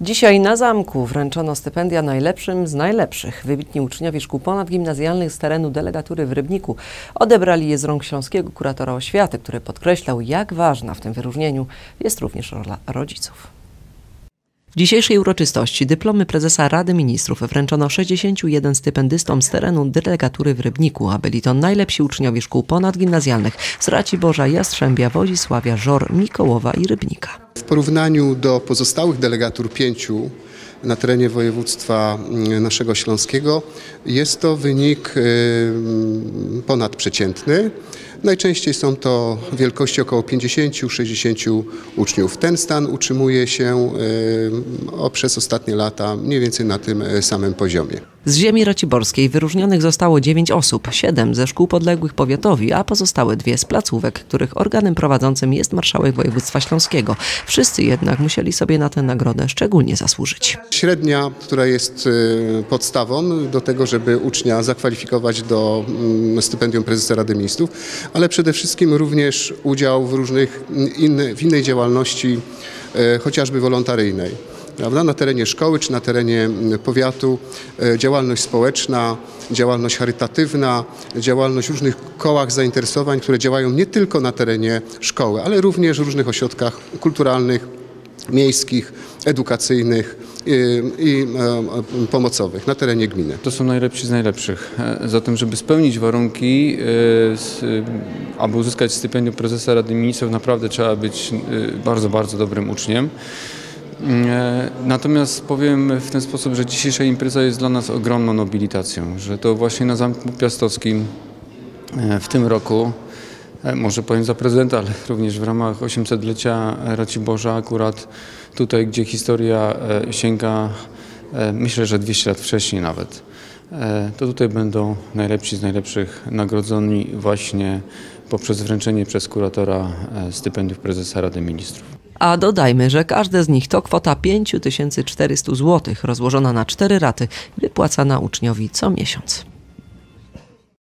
Dzisiaj na Zamku wręczono stypendia najlepszym z najlepszych. Wybitni uczniowie szkół ponadgimnazjalnych z terenu delegatury w Rybniku odebrali je z rąk śląskiego kuratora oświaty, który podkreślał, jak ważna w tym wyróżnieniu jest również rola rodziców. W dzisiejszej uroczystości dyplomy prezesa Rady Ministrów wręczono 61 stypendystom z terenu delegatury w Rybniku, a byli to najlepsi uczniowie szkół ponadgimnazjalnych z Raciborza, Jastrzębia, Wodzisławia, Żor, Mikołowa i Rybnika. W porównaniu do pozostałych delegatur 5 na terenie województwa naszego śląskiego jest to wynik ponadprzeciętny. Najczęściej są to wielkości około 50-60 uczniów. Ten stan utrzymuje się przez ostatnie lata mniej więcej na tym samym poziomie. Z ziemi raciborskiej wyróżnionych zostało 9 osób, 7 ze szkół podległych powiatowi, a pozostałe 2 z placówek, których organem prowadzącym jest marszałek województwa śląskiego. Wszyscy jednak musieli sobie na tę nagrodę szczególnie zasłużyć. Średnia, która jest podstawą do tego, żeby ucznia zakwalifikować do stypendium prezesa Rady Ministrów, ale przede wszystkim również udział w innej działalności, chociażby wolontaryjnej. Prawda? Na terenie szkoły czy na terenie powiatu działalność społeczna, działalność charytatywna, działalność w różnych kołach zainteresowań, które działają nie tylko na terenie szkoły, ale również w różnych ośrodkach kulturalnych, miejskich, edukacyjnych i pomocowych na terenie gminy. To są najlepsi z najlepszych. Zatem, żeby spełnić warunki, aby uzyskać stypendium prezesa Rady Ministrów, naprawdę trzeba być bardzo, bardzo dobrym uczniem. Natomiast powiem w ten sposób, że dzisiejsza impreza jest dla nas ogromną nobilitacją, że to właśnie na Zamku Piastowskim w tym roku, może powiem za prezydenta, ale również w ramach 800-lecia Raciborza, akurat tutaj, gdzie historia sięga, myślę, że 200 lat wcześniej nawet, to tutaj będą najlepsi z najlepszych nagrodzeni właśnie poprzez wręczenie przez kuratora stypendiów prezesa Rady Ministrów. A dodajmy, że każde z nich to kwota 5400 zł, rozłożona na 4 raty, wypłacana uczniowi co miesiąc.